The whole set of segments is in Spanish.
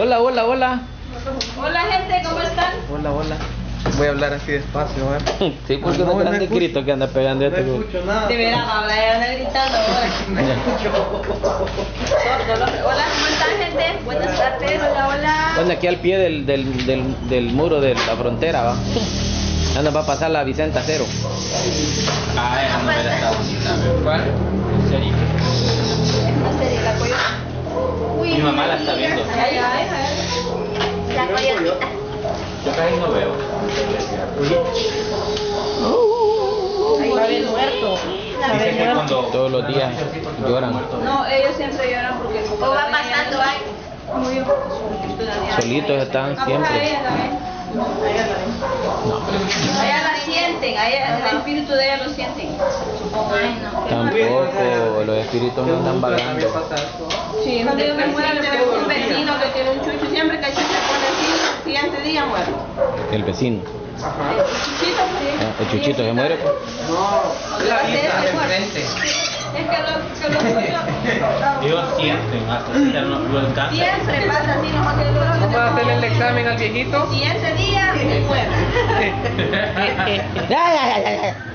Hola, hola, hola. Hola, gente, ¿cómo están? Hola, hola. Voy a hablar así despacio, ¿eh? Sí, porque no es el grito que anda pegando. No escucho nada. De veras, anda gritando ahora. No escucho. Hola, ¿cómo están, gente? Buenas tardes. Hola, hola. Bueno, aquí al pie del muro de la frontera, ¿va? Ya nos va a pasar la Vicenta Cero. Ah, esa no era esta bonita. ¿Cuál? Esta serie, la coyota. Uy, mi mamá la está viendo. La coyotita. Yo casi no veo. Ahí va bien muerto. Dice que cuando todos los días lloran. No, ellos siempre lloran porque todo va pasando ahí. Solitos están siempre. No, allá la ven. No. Allá la sienten, allá el espíritu de ella lo sienten. Ay, no. Tampoco, los espíritus no andan vagando. Sí, cuando yo me muera le veo un vecino que tiene un chucho, siempre que hay chucho con el siguiente día muero. El vecino. Ajá. El chuchito, sí. Ah, el chuchito se muere. No, la vida de frente. Es que los chuchos. Ellos sienten, hasta lo alcanzan. Siempre pasa así, nosotros lo alcanzamos. ¿Puedo hacerle el examen al viejito? Y ese día me muera.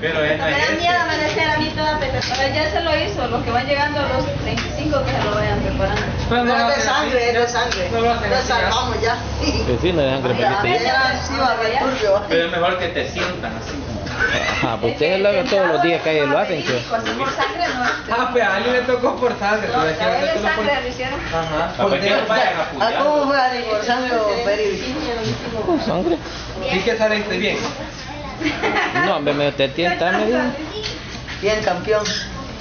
Pero me da miedo amanecer a mí toda preparada. Ya se lo hizo, los que van llegando a los 35 que se lo vayan preparando. No es de sangre, es de sangre. Lo salvamos ya. Sí, no es sangre, pero es mejor que te sientan así. Ah, pues ustedes lo ven todos los días que ellos lo hacen, ¿qué? Ah, pues a alguien le tocó por sangre. No, a él es sangre, lo hicieron. Ajá. ¿Por qué no vayan a putear? ¿A cómo vayan por sangre o periódico? ¿Con sangre? ¿Y qué saliste bien? No, me te tientan bien. Bien, campeón.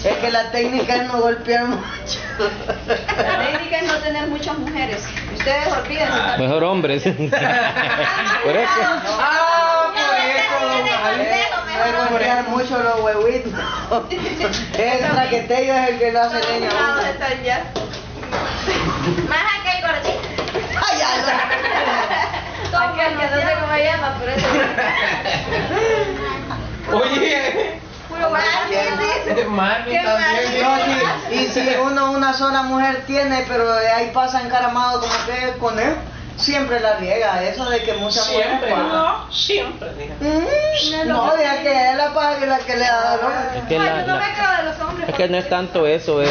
Es que la técnica es no golpear mucho. La técnica es no tener muchas mujeres. Ustedes olvídense. Mejor hombres. Por eso. Puede golpear mucho los huevitos. El traquetello es el que lo hace leña. Más aquel gordito. ¡Ay, ay! Aquel que no sé cómo se llama, por eso. Oye. Puro mami, ¿qué también? Y si uno una sola mujer tiene, pero ahí pasa encaramado como que con él. Siempre la riega, eso de que muchas mujeres. Siempre, no, siempre. No, de que es la paja que le da dolor. Es que no es tanto eso, es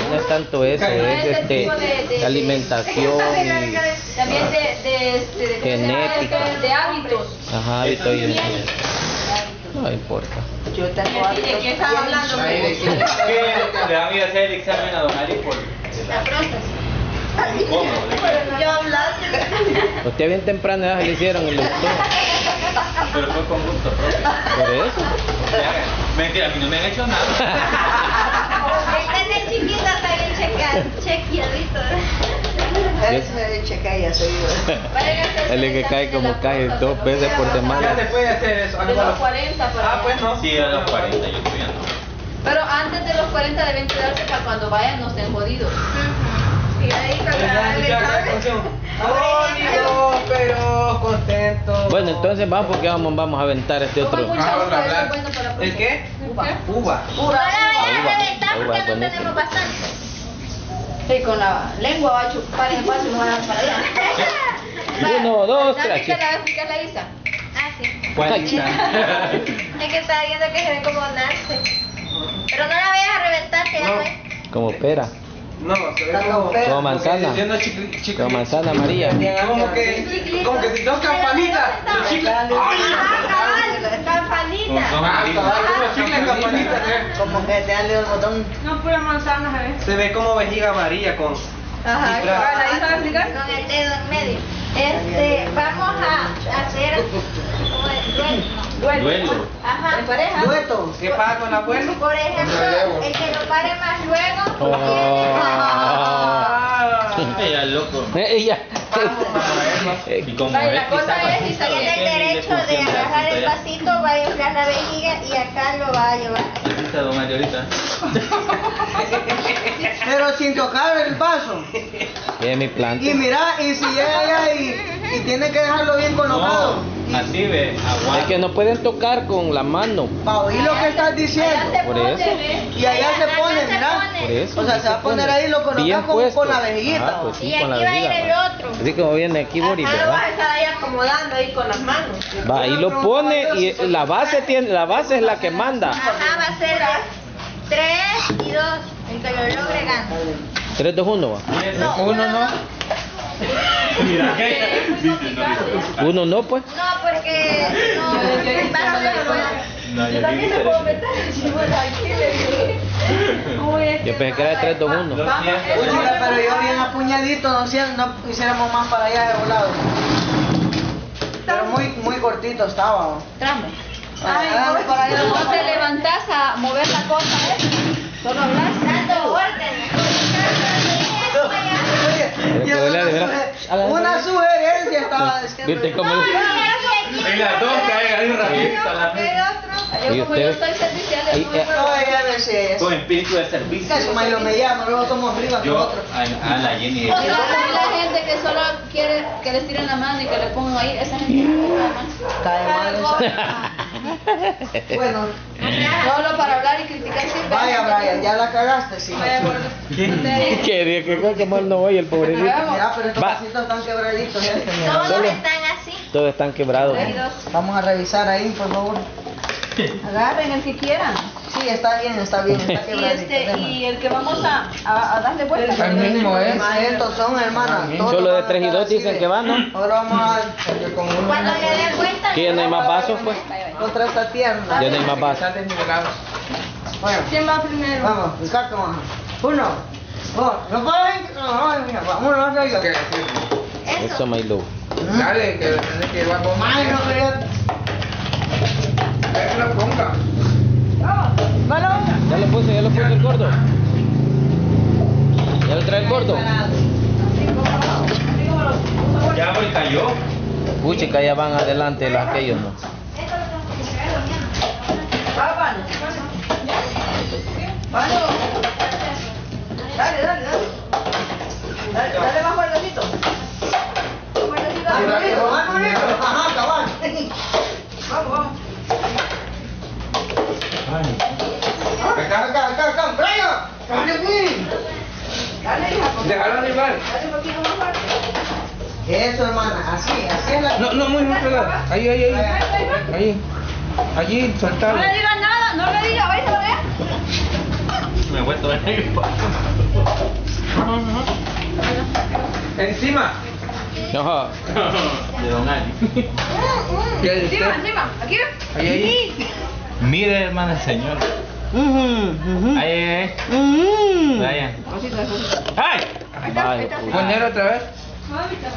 alimentación, también de genética, de hábitos. Ajá, hábitos y genética. No importa. Yo tengo hábitos. ¿De qué estás hablando? Le van a ir a hacer el examen a Don Ari por la próstata. ¿Cómo? Yo hablaste. Usted bien temprano ya se le hicieron el doctor. Pero fue con gusto propio. ¿Por eso? Mentira, a mí no me han hecho nada. Están de chiquitas ahí chequeadito. Eso de chequear ya soy yo. El que cae como cae dos veces por semana. ¿Ya se puede hacer eso? A los 40. Ah, pues no. Sí, a los 40 yo estoy andando. Pero antes de los 40 deben quedarse para cuando vayan no estén jodidos. Y ahí pero contento. Bueno, entonces vamos porque vamos a aventar este otro. ¿El qué? Uva. Uva. Ahora ya tenemos bastante. Sí, con la lengua va a chupar el espacio y no van a para allá. 1, 2, 3. ¿Qué te va a explicar la Isa? Ah, sí. ¿Cuál Isa? Es que está viendo que se ve como nace. Pero no la vayas a reventar, que ya ves. Como pera. No, se ve como manzana. Como manzana amarilla. Como que si son campanitas. Campanita. Como que te dan un botón. No, pura manzana, ¿sabes? Se ve como vejiga amarilla con. Ajá. Con el dedo en medio. Vamos a hacer duelo. Ajá. Dueto. ¿Qué pasa con la abuela? Por ejemplo, el que lo pare más luego. Ella loco. Ella. Y como la cosa es, si tiene el derecho de agarrar el vasito, va a inflar la vejiga y acá lo va a llevar. Pero sin tocar el vaso. Y mi planta. Y mira, y si llega allá y tiene que dejarlo bien colocado. Así ve, aguanta. Es que no pueden tocar con la mano. Para oír lo que estás diciendo. Por eso. Y allá se pone, ¿verdad? Por eso. O sea, se va a poner ahí lo colocamos con la vejiguita. Pues sí, y aquí va a ir el otro. Así como viene aquí, Boris, ¿verdad? Lo vas a estar ahí acomodando ahí con las manos. Va, ahí lo pone y la base tiene, la base es la que manda. Ajá, va a ser 3 y 2. El que lo logre gana. 3, 2, 1 va. 3, 2, 1 no. Mira, ¿qué? Uno no, pues. No, porque no. Yo también se puedo meter el chivo aquí. Yo pensé que era 3, 2, 1. Pero yo bien apuñadito, no hiciéramos más para allá de volado. Pero muy cortito estaba. Tramo. No te levantas a mover la cosa, ¿eh? Solo hablas. Dando órdenes. Una sugerencia estaba diciendo. Y las dos caen ahí rapidito la mesa. Yo como yo estoy servicial. Con espíritu de servicio. Casi malo me llama, luego somos rivas nosotros. A la Jenny. La gente que solo quiere que les tiren la mano y que le pongan ahí, esa gente cae mal. Bueno, solo para hablar y criticar siempre. Vaya, Brian, ya la cagaste, sí. ¿Qué? Creo que mal no voy el pobrecito. Mira, pero estos pasitos están quebraditos. Todos están así. Todos están quebrados. Vamos a revisar ahí, por favor. Agarren el que quieran. Sí, está bien. Está quebradito. Y el que vamos a darle vueltas. El mismo es. Estos son, hermanas. Solo de 3 y 2 dicen que van, ¿no? Ahora vamos a ver. Cuando le den vueltas. ¿Quién hay más vasos, pues? Otra está tierna. ¿Quién hay más vasos? Bueno. ¿Quién va primero? Vamos, Ricardo, vamos. Uno. Dos. No pueden. Vámonos, no digas. Eso, my love. Dale, que va a comer. Ay, no, que lo ponga. Vamos. Ya lo puse el gordo. Ya lo trae el gordo. Ya voy, cayó. Puchica, ya van adelante los aquellos, ¿no? Dale más guardadito. Vamos. Acá, Brian. Dale, hija. Déjalo arribar. Dale un poquito más fuerte. Eso, hermana. Así es la. No, muy pegado. Ahí. Allí, soltalo. No le digas nada, no le digas, ¿vais a ver? Me he vuelto de negro. Encima. No. De Don Ali. Encima. Aquí. Ahí. Mire, hermana, señor. Ahí. ¡Ay! Poner otra vez.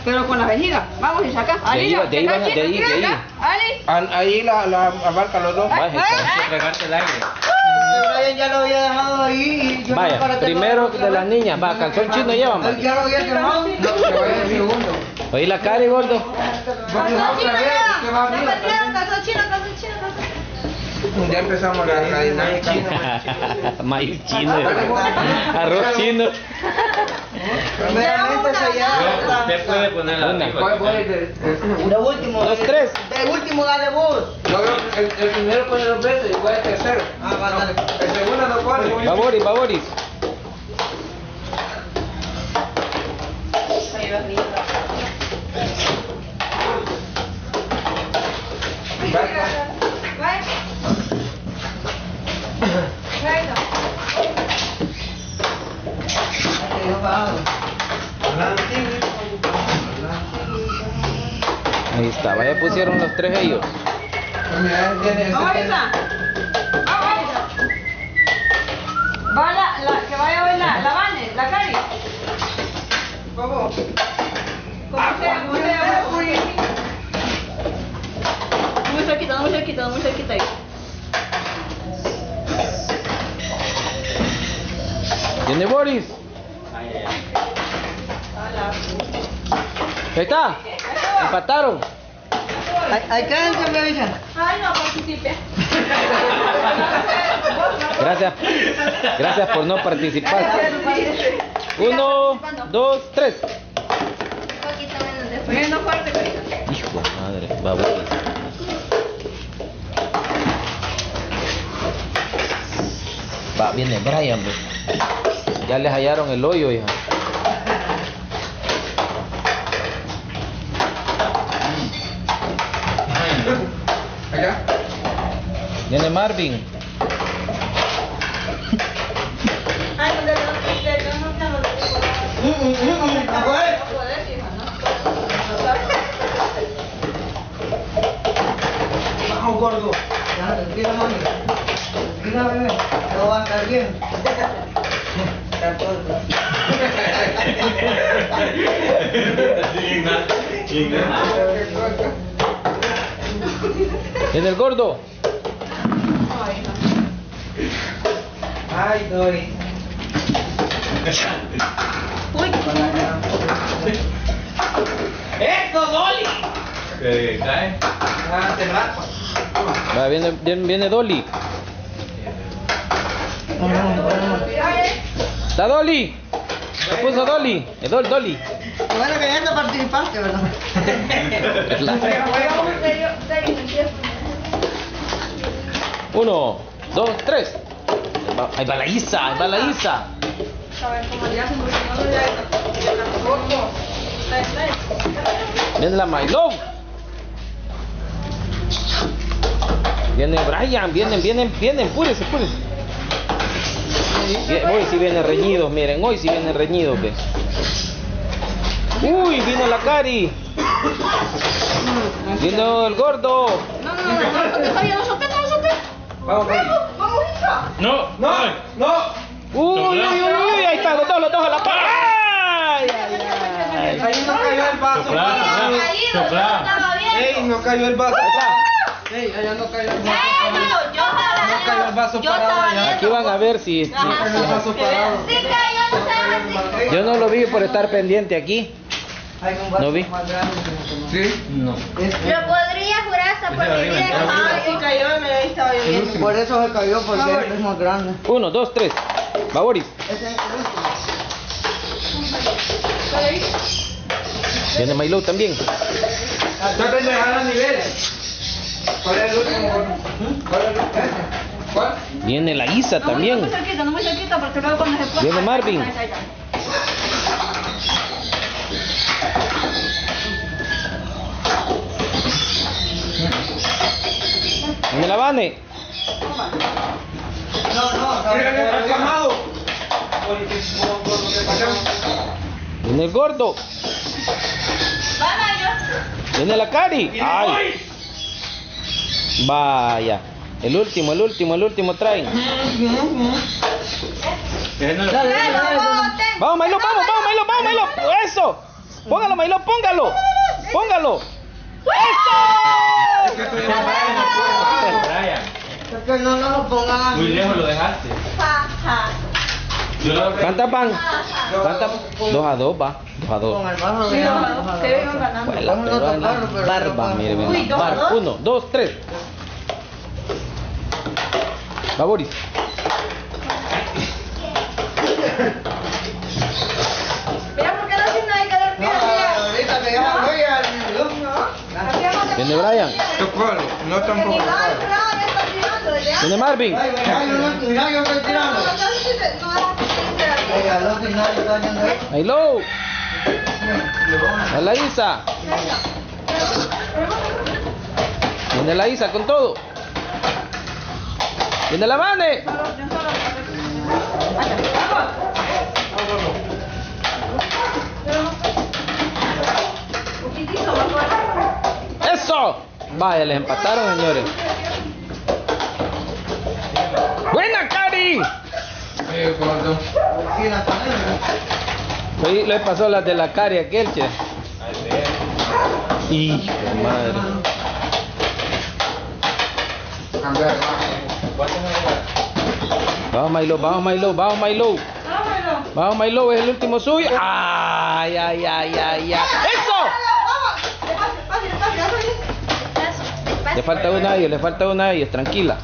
Pero con la vejiga. Vamos y saca. De ahí. Ahí la abarca los dos. Vaya, para regarte el aire. Brian ya lo había dejado ahí. Y yo vaya, no primero de las niñas. Va, calzón chino llevan. Él ya lo había quemado. No, que vaya el segundo. Oí la cara, gordo. Calzón chino. Ya empezamos la dinámica. Maíz chino. Arroz chino. Realmente se llama. Usted puede poner la última. Lo último. Los tres. El último dale vos. El primero pone los besos, igual el tercero. El segundo no pone. Va Boris. Ahí va arriba. Ahí está, vaya pusieron los tres ellos. Vamos. Va la que vaya a bailar, la Vane, la Cari. Muy cerquita ahí. ¿Viene Boris? Ahí está. Empataron. Ahí quédense, me avisan. Ay, no participé. Gracias por no participar. 1, 2, 3. Un poquito menos fuerte. Hijo de madre, va Boris. Viene Brian, pues. Ya les hallaron el hoyo, hija. Allá. Viene Marvin. Ay, no, gordo. Ya, tranquila, mami. Tranquila, bebé. Todo va a estar bien. ¿En el gordo? Ay, Dori. Uy. ¡Esto, Dolly! ¿Qué cae? Ah, te rato. Va, viene Dolly. ¡Está Dolly! ¡Se puso Dolly! ¡Es Dolly! Bueno, que ya no participaste, ¿verdad? Uno, dos, tres. Ahí va la Isa, ahí va la Isa. Viene la My Love. Viene Brian, vienen, púrese. Hoy sí vienen reñidos, miren, ¿ves? Uy, vino la Cari. Vino el gordo. No. Vamos, Isa. No. Uy, ahí están los dos a la par. Ay. Ahí no cayó el vaso. Ey, no cayó el vaso. Ey, allá no cayó el vaso. No cayó el vaso parado. Aquí van a ver si cayó el vaso parado. Sí cayó. Yo no lo vi por estar pendiente aquí. ¿No vi? Sí. No. Lo podría jurar hasta por mi vida. Ah, sí cayó, me lo he estado lloviendo. Por eso se cayó, porque es más grande. 1, 2, 3. Va, Boris. Viene Milo también. Traten de dejar los niveles. ¿Cuál es el último? ¿Cuál? Viene la Isa también. No muy cerquita, porque luego cuando se puede. Viene Marvin. ¡Me la Vane! No. ¡Viene el gordo! ¡Viene la Cari! ¡Ay! ¡Vaya! El último traen. ¡Vamos, Mailo! ¡Vamos, Mailo! ¡Eso! ¡Póngalo, Mailo! ¡Póngalo! ¡Eso! Que no lo pongas. Muy lejos lo dejaste. ¿Cuántas van? 2-2 va. 2-2. Con el barro. Sí, 2-2. Se ven ganando. Barba, miren. 1, 2, 3. Va, Boris. Mira, ¿por qué no haces nada de calor? Ahorita te llamas muy al. ¿Viene Brian? No tampoco. Viene Marvin. Yo estoy tirando. Hello. Viene la Isa. Viene la Isa con todo. Viene la Vane. Eso. Vaya, les empataron, señores. ¡Buena, Cari! Ahí le pasó las de la Cari a aquel, che. ¡Hijo de madre! Vamos, Milo, es el último suyo. ¡Ay! ¡Eso! Le falta una a ellos, tranquila.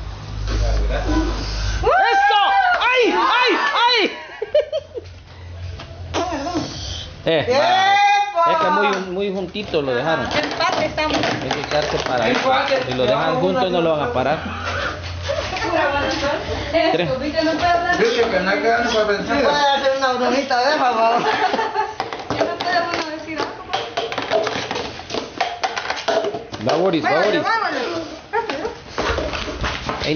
Es que muy juntitos lo dejaron. Empate estamos. Hay que quedarse parados. Si lo dejan juntos no lo van a parar. tres. Dice que no hay que darnos por vencidos. ¿No puede hacer una bromita de papá? ¿Ya no puede hacer una vecina, papá? Va, Boris, va, Boris. Ey,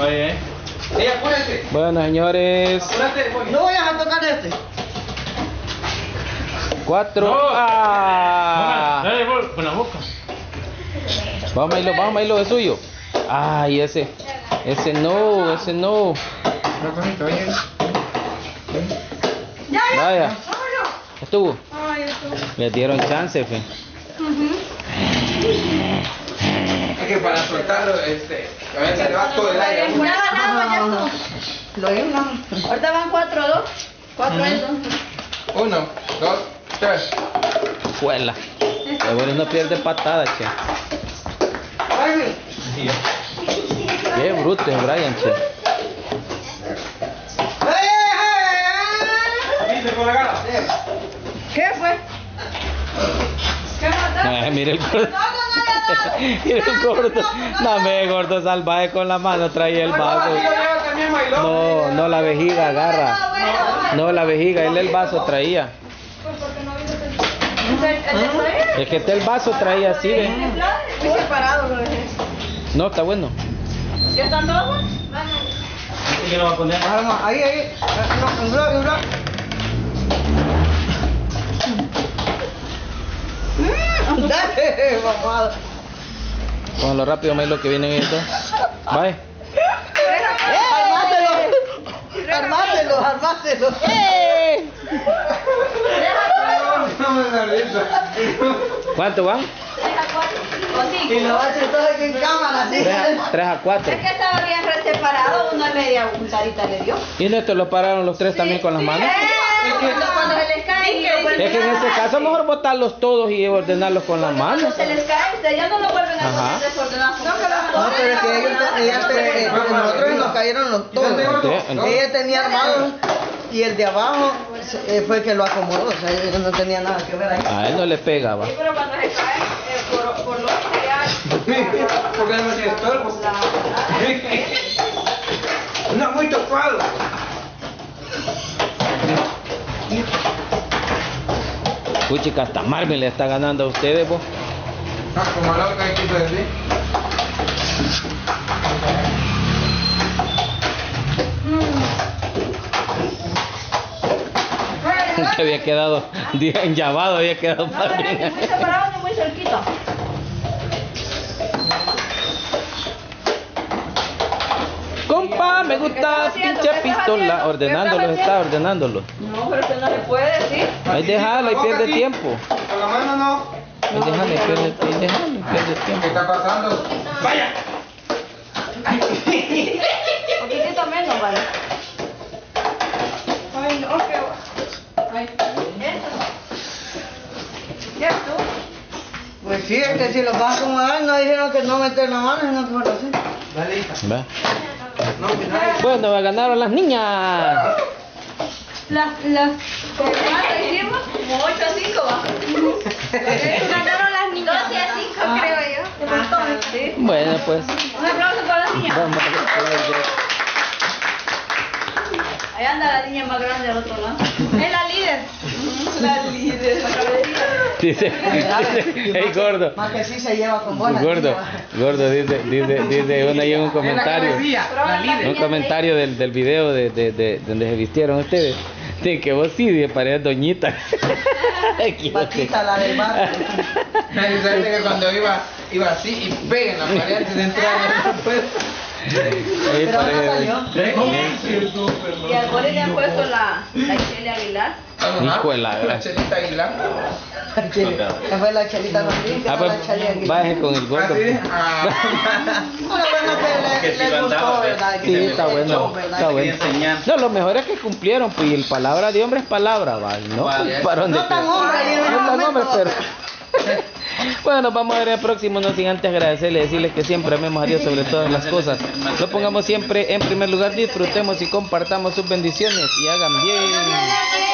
Oye, apúrate. Bueno, señores. Apúrate, no vayas a tocar este. 4. ¡Ah! Dale, con la boca. Vamos a irlo de suyo. Ay, ese. Ese no, ese no. Vaya. Estuvo. Les dieron chance, fe. Es que para soltarlo, a veces se le va todo el aire. Ya ganamos, ya lo ganamos. Ahorita van 4-2. 4-2. 1, 2, 3. Fuela. Seguro no pierde patada, che. Qué bruto es Brian, che. ¿Qué fue? ¿Qué mataste? Mira el gordo. Mira el gordo. No me gordo salvaje con la mano traía el vaso. No, no la vejiga agarra. No la vejiga, él el vaso traía. Es que este el vaso traía así, ¿ves? No, está bueno. ¿Ya están todos? ¿Qué lo va a poner? Ahí, ahí. Dale, mamada. Con lo rápido, me lo que viene esto. Bye. Armátelo, armátelo. ¿Cuánto van? 3-4 o 5. Y lo va a hacer todo aquí en cámara, ¿sí? 3-4. Es que estaba bien separado, uno y media cucharita le dio. ¿Y esto lo pararon los tres también con las manos? Cuando se les cae, es que en ese caso mejor botarlos todos y ordenarlos con las manos. Cuando se les cae, ya no lo vuelven a hacer desordenado. No, pero es que ellos, nosotros nos cayeron los todos. Ella tenía armado y el de abajo fue el que lo acomodó, o sea, ellos no tenía nada que ver ahí. A él no le pegaba. Sí, pero cuando se cae, por lo que ya. Porque no tiene estorbos. No, muy tocado. Uy, chica, hasta Marvin le está ganando a ustedes, vos. Ah, como la otra que quiso decir. Se había quedado enllavado, había quedado Marvin. No, ni muy separado ni muy cerquito. Compa, me gusta pinche pistola. Ordenándolos, está ordenándolos. No, pero usted no le puede decir. Ahí déjalo, ahí pierde tiempo. Con la mano no. Ahí déjalo, pierde tiempo. ¿Qué está pasando? ¡Vaya! Un poquitito menos, vale. Ay, no, qué guay. ¿Cierto? Pues sí, es que si los vas a acomodar, no dijeron que no meter la mano, sino que por así. Dale, hija. Va. Bueno, me ganaron las niñas. Las ¿cuánto hicimos? Como 8-5, va. Ganaron las niñas. 12-5, creo yo. Ajá, sí. Bueno, pues. Un aplauso para las niñas. Vamos a ver. Ahí anda la niña más grande al otro lado. Es la líder. La líder. Dice, hey gordo. Más que sí se lleva con bolas. Gordo, dice una ahí en un comentario. Un comentario del video de donde se vistieron ustedes. De que vos sí, de paredes doñita. Paquita la del barrio. Dice que cuando iba así y pega en la pared antes de entrar en el puesto. Pero no salió. Y al Boris le han puesto la Isela Aguilar. Hijo de la gracia. Después la chelita también. Baje con el gordo. Sí, está bueno. Está bueno. No, lo mejor es que cumplieron, pues, y el palabra de hombre es palabra, ¿vale? No tan hombre, pero. Bueno, vamos a ver el próximo, no sin antes agradecerles, decirles que siempre amemos a Dios sobre todas las cosas. Lo pongamos siempre en primer lugar, disfrutemos y compartamos sus bendiciones y hagan bien.